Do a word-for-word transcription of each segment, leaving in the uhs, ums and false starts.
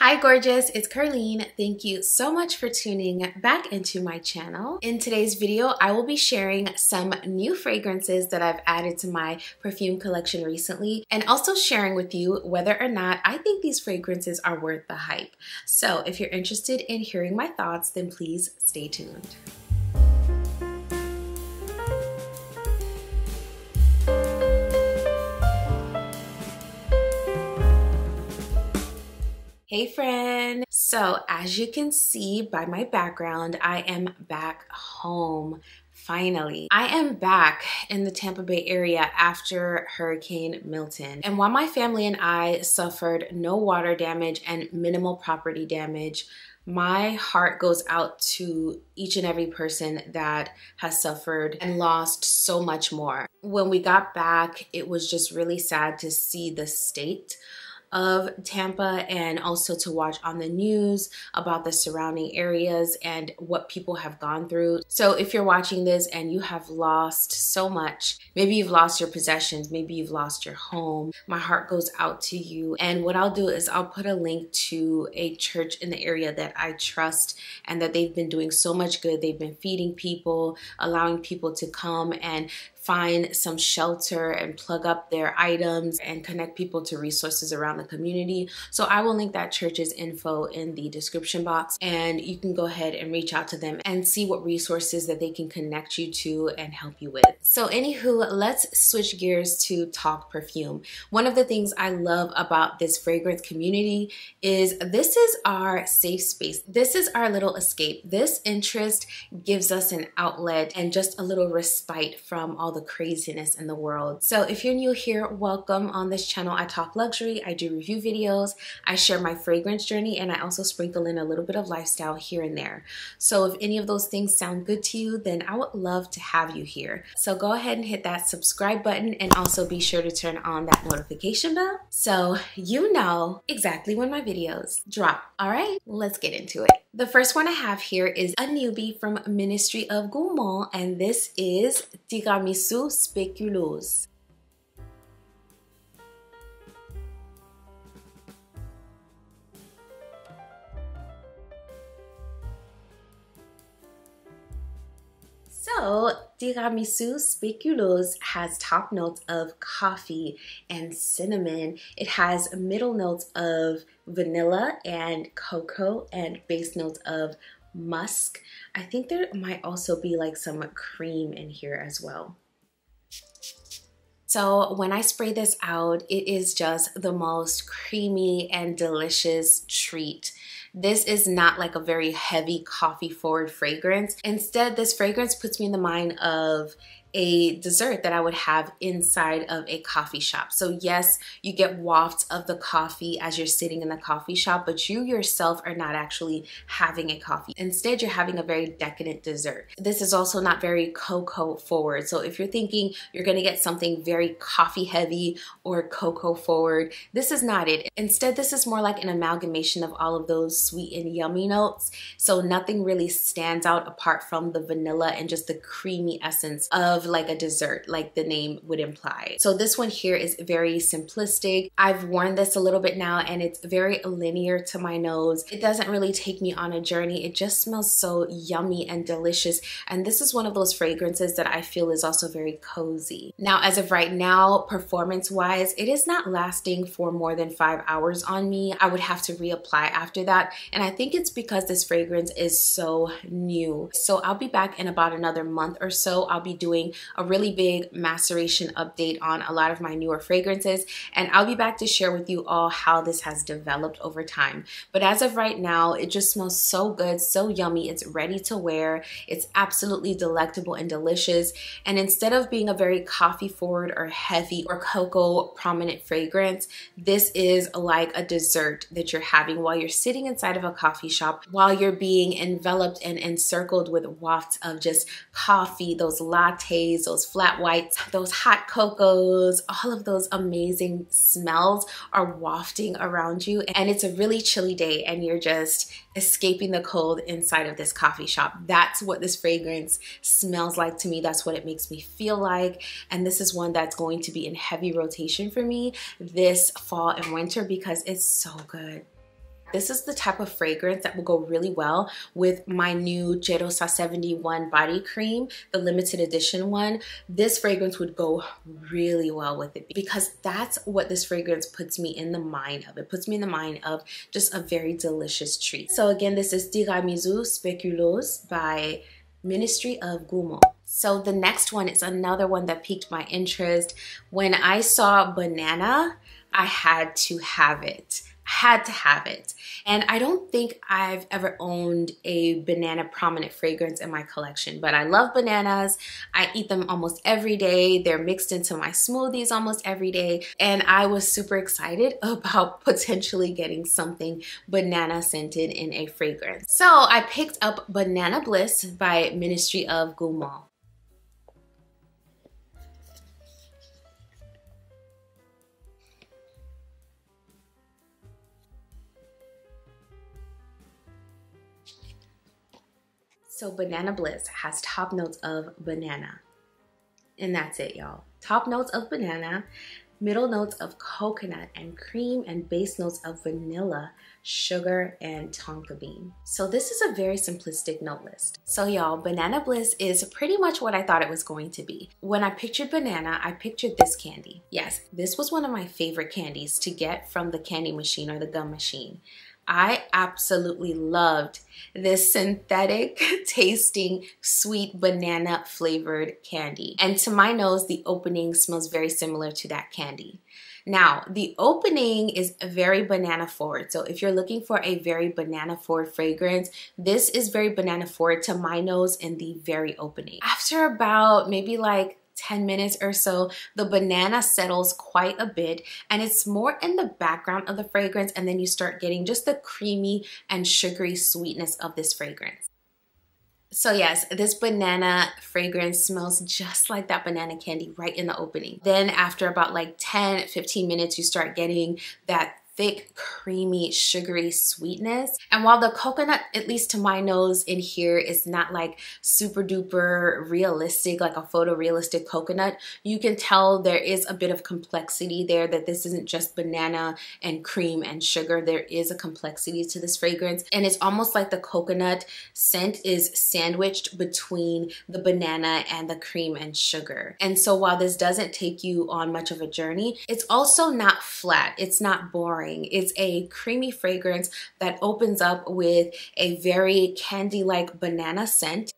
Hi gorgeous, it's Carleen. Thank you so much for tuning back into my channel. In today's video, I will be sharing some new fragrances that I've added to my perfume collection recently and also sharing with you whether or not I think these fragrances are worth the hype. So if you're interested in hearing my thoughts, then please stay tuned. Hey friend! So as you can see by my background, I am back home. Finally, I am back in the Tampa Bay area after Hurricane Milton. And while my family and I suffered no water damage and minimal property damage, my heart goes out to each and every person that has suffered and lost so much more. When we got back, it was just really sad to see the state of Tampa and also to watch on the news about the surrounding areas and what people have gone through. So if you're watching this and you have lost so much, maybe you've lost your possessions, maybe you've lost your home, my heart goes out to you. And what I'll do is I'll put a link to a church in the area that I trust and that they've been doing so much good. They've been feeding people, allowing people to come and find some shelter and plug up their items and connect people to resources around the community. So I will link that church's info in the description box, and you can go ahead and reach out to them and see what resources that they can connect you to and help you with. So anywho, let's switch gears to talk perfume. One of the things I love about this fragrance community is this is our safe space. This is our little escape. This interest gives us an outlet and just a little respite from all the The craziness in the world. So if you're new here, welcome. On this channel, I talk luxury, I do review videos, I share my fragrance journey, and I also sprinkle in a little bit of lifestyle here and there. So if any of those things sound good to you, then I would love to have you here. So go ahead and hit that subscribe button and also be sure to turn on that notification bell so you know exactly when my videos drop. All right, let's get into it. The first one I have here is a newbie from Ministry of Gourmand, and this is Tiramisu Speculoos. So, Tiramisu Speculoos has top notes of coffee and cinnamon. It has middle notes of vanilla and cocoa and base notes of musk. I think there might also be like some cream in here as well. So when I spray this out, it is just the most creamy and delicious treat. This is not like a very heavy coffee forward fragrance. Instead, this fragrance puts me in the mind of a dessert that I would have inside of a coffee shop. So yes, you get wafts of the coffee as you're sitting in the coffee shop, but you yourself are not actually having a coffee. Instead, you're having a very decadent dessert. This is also not very cocoa forward. So if you're thinking you're gonna get something very coffee heavy or cocoa forward, this is not it. Instead, this is more like an amalgamation of all of those sweet and yummy notes. So nothing really stands out apart from the vanilla and just the creamy essence of Of like a dessert, like the name would imply. So this one here is very simplistic. I've worn this a little bit now and it's very linear to my nose. It doesn't really take me on a journey. It just smells so yummy and delicious. And this is one of those fragrances that I feel is also very cozy. Now, as of right now, performance-wise, it is not lasting for more than five hours on me. I would have to reapply after that. And I think it's because this fragrance is so new. So I'll be back in about another month or so. I'll be doing a really big maceration update on a lot of my newer fragrances, and I'll be back to share with you all how this has developed over time. But as of right now, it just smells so good, so yummy. It's ready to wear. It's absolutely delectable and delicious. And instead of being a very coffee forward or heavy or cocoa prominent fragrance, this is like a dessert that you're having while you're sitting inside of a coffee shop, while you're being enveloped and encircled with wafts of just coffee, those lattes, those flat whites, those hot cocos, all of those amazing smells are wafting around you. And it's a really chilly day and you're just escaping the cold inside of this coffee shop. That's what this fragrance smells like to me. That's what it makes me feel like. And this is one that's going to be in heavy rotation for me this fall and winter because it's so good. This is the type of fragrance that will go really well with my new Jerosa seventy-one body cream, the limited edition one. This fragrance would go really well with it because that's what this fragrance puts me in the mind of. It puts me in the mind of just a very delicious treat. So again, this is Tiramisu Speculoos by Ministry of Gourmand. So the next one is another one that piqued my interest. When I saw banana, I had to have it. had to have it. And I don't think I've ever owned a banana prominent fragrance in my collection, but I love bananas. I eat them almost every day. They're mixed into my smoothies almost every day. And I was super excited about potentially getting something banana scented in a fragrance. So I picked up Banana Bliss by Ministry of Gourmand. So Banana Bliss has top notes of banana, and that's it, y'all. Top notes of banana, middle notes of coconut and cream, and base notes of vanilla, sugar, and tonka bean. So this is a very simplistic note list. So y'all, Banana Bliss is pretty much what I thought it was going to be. When I pictured banana, I pictured this candy. Yes, this was one of my favorite candies to get from the candy machine or the gum machine. I absolutely loved this synthetic tasting sweet banana flavored candy. And to my nose, the opening smells very similar to that candy. Now, the opening is very banana forward. So if you're looking for a very banana forward fragrance, this is very banana forward to my nose in the very opening. After about maybe like ten minutes or so, the banana settles quite a bit and it's more in the background of the fragrance, and then you start getting just the creamy and sugary sweetness of this fragrance. So yes, this banana fragrance smells just like that banana candy right in the opening. Then after about like ten, fifteen minutes, you start getting that thick, creamy, sugary sweetness. And while the coconut, at least to my nose in here, is not like super duper realistic, like a photorealistic coconut, you can tell there is a bit of complexity there, that this isn't just banana and cream and sugar. There is a complexity to this fragrance. And it's almost like the coconut scent is sandwiched between the banana and the cream and sugar. And so while this doesn't take you on much of a journey, it's also not flat. It's not boring. It's a creamy fragrance that opens up with a very candy-like banana scent.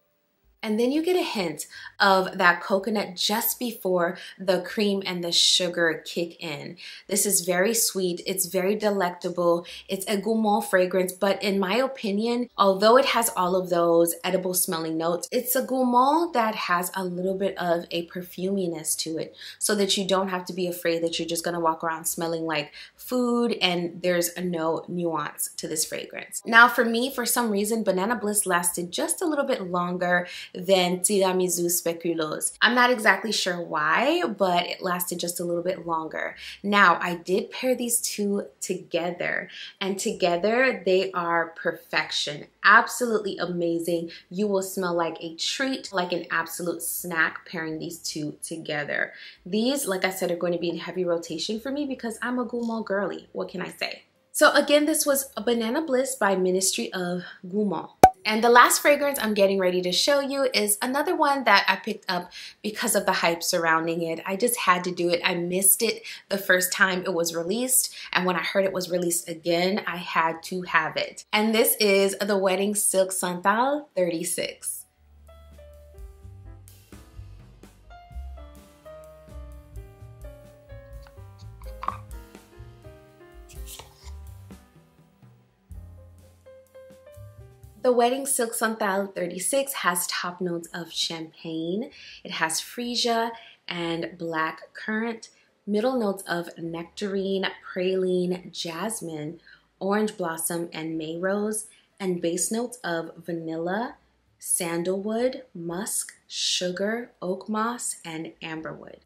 And then you get a hint of that coconut just before the cream and the sugar kick in. This is very sweet. It's very delectable. It's a gourmand fragrance, but in my opinion, although it has all of those edible smelling notes, it's a gourmand that has a little bit of a perfuminess to it, so that you don't have to be afraid that you're just gonna walk around smelling like food and there's no nuance to this fragrance. Now for me, for some reason, Banana Bliss lasted just a little bit longer than Tiramisu Speculoos. I'm not exactly sure why, but it lasted just a little bit longer. Now, I did pair these two together, and together they are perfection. Absolutely amazing. You will smell like a treat, like an absolute snack pairing these two together. These, like I said, are going to be in heavy rotation for me because I'm a gourmand girly. What can I say? So again, this was Banana Bliss by Ministry of Gourmand. And the last fragrance I'm getting ready to show you is another one that I picked up because of the hype surrounding it. I just had to do it. I missed it the first time it was released, and when I heard it was released again, I had to have it. And this is the Wedding Silk Santal thirty-six. The Wedding Silk Santal thirty-six has top notes of champagne. It has freesia and black currant, middle notes of nectarine, praline, jasmine, orange blossom, and may rose, and base notes of vanilla, sandalwood, musk, sugar, oak moss, and amberwood.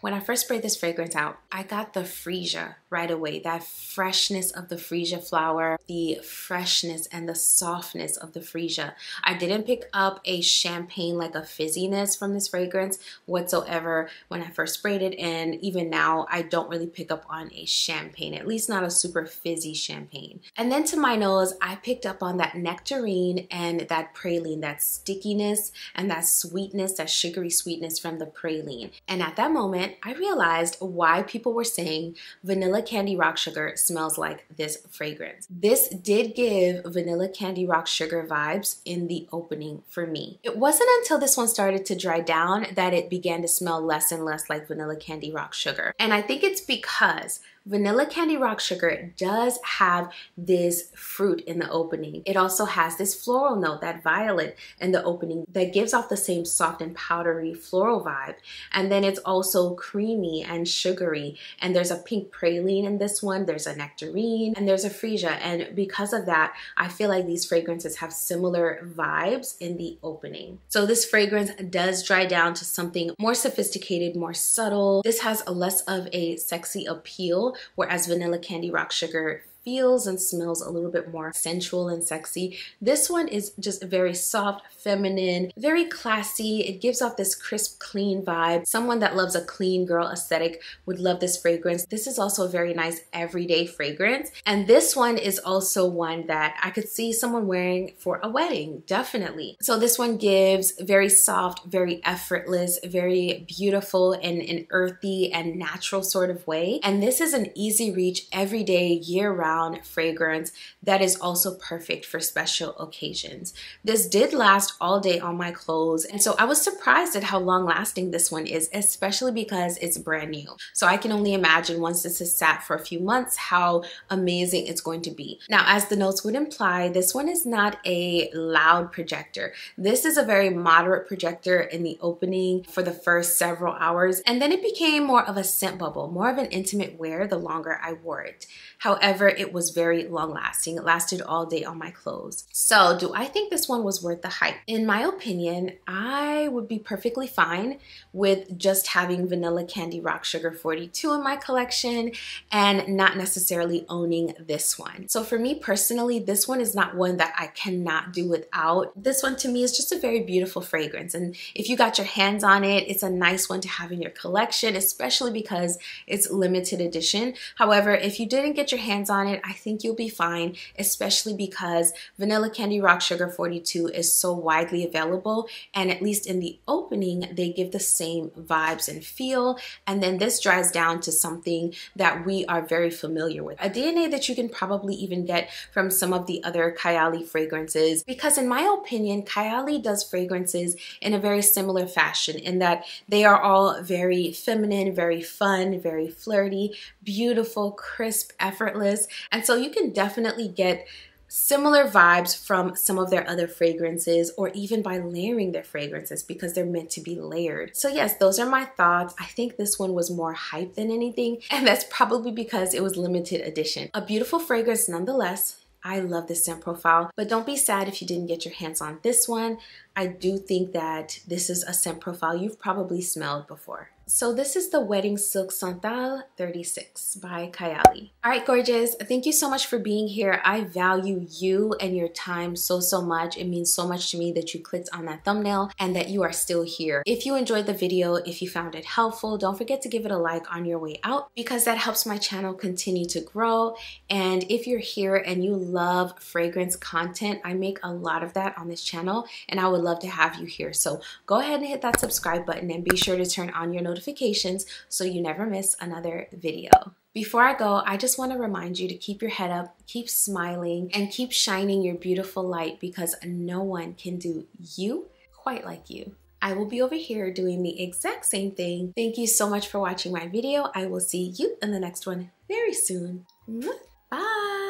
When I first sprayed this fragrance out, I got the freesia right away. That freshness of the freesia flower, the freshness and the softness of the freesia. I didn't pick up a champagne, like a fizziness from this fragrance whatsoever when I first sprayed it. And even now, I don't really pick up on a champagne, at least not a super fizzy champagne. And then to my nose, I picked up on that nectarine and that praline, that stickiness and that sweetness, that sugary sweetness from the praline. And at that moment, I realized why people were saying Vanilla Candy Rock Sugar smells like this fragrance. This did give Vanilla Candy Rock Sugar vibes in the opening for me. It wasn't until this one started to dry down that it began to smell less and less like Vanilla Candy Rock Sugar. And I think it's because Vanilla Candy Rock Sugar does have this fruit in the opening. It also has this floral note, that violet in the opening, that gives off the same soft and powdery floral vibe. And then it's also creamy and sugary. And there's a pink praline in this one. There's a nectarine and there's a freesia. And because of that, I feel like these fragrances have similar vibes in the opening. So this fragrance does dry down to something more sophisticated, more subtle. This has less of a sexy appeal, whereas Vanilla Candy Rock Sugar feels and smells a little bit more sensual and sexy. This one is just very soft, feminine, very classy. It gives off this crisp, clean vibe. Someone that loves a clean girl aesthetic would love this fragrance. This is also a very nice everyday fragrance. And this one is also one that I could see someone wearing for a wedding, definitely. So this one gives very soft, very effortless, very beautiful in an earthy and natural sort of way. And this is an easy reach, everyday, year-round fragrance that is also perfect for special occasions. This did last all day on my clothes, and so I was surprised at how long lasting this one is, especially because it's brand new. So I can only imagine once this is sat for a few months how amazing it's going to be. Now, as the notes would imply, this one is not a loud projector. This is a very moderate projector in the opening for the first several hours, and then it became more of a scent bubble, more of an intimate wear the longer I wore it. However, it was very long lasting. It lasted all day on my clothes. So do I think this one was worth the hype? In my opinion, I would be perfectly fine with just having Vanilla Candy Rock Sugar forty-two in my collection and not necessarily owning this one. So for me personally, this one is not one that I cannot do without. This one to me is just a very beautiful fragrance. And if you got your hands on it, it's a nice one to have in your collection, especially because it's limited edition. However, if you didn't get your hands on it, I think you'll be fine, especially because Vanilla Candy Rock Sugar forty-two is so widely available, and at least in the opening they give the same vibes and feel, and then this dries down to something that we are very familiar with, a D N A that you can probably even get from some of the other Kayali fragrances, because in my opinion Kayali does fragrances in a very similar fashion in that they are all very feminine, very fun, very flirty, beautiful, crisp, effortless. And so you can definitely get similar vibes from some of their other fragrances, or even by layering their fragrances, because they're meant to be layered. So yes, those are my thoughts. I think this one was more hype than anything, and that's probably because it was limited edition. A beautiful fragrance nonetheless. I love this scent profile, but don't be sad if you didn't get your hands on this one. I do think that this is a scent profile you've probably smelled before. So this is the Wedding Silk Santal thirty-six by Kayali. All right, gorgeous. Thank you so much for being here. I value you and your time so, so much. It means so much to me that you clicked on that thumbnail and that you are still here. If you enjoyed the video, if you found it helpful, don't forget to give it a like on your way out, because that helps my channel continue to grow. And if you're here and you love fragrance content, I make a lot of that on this channel, and I would love to have you here. So go ahead and hit that subscribe button and be sure to turn on your notifications notifications so you never miss another video. Before I go, I just want to remind you to keep your head up, keep smiling, and keep shining your beautiful light, because no one can do you quite like you. I will be over here doing the exact same thing. Thank you so much for watching my video. I will see you in the next one very soon. Bye!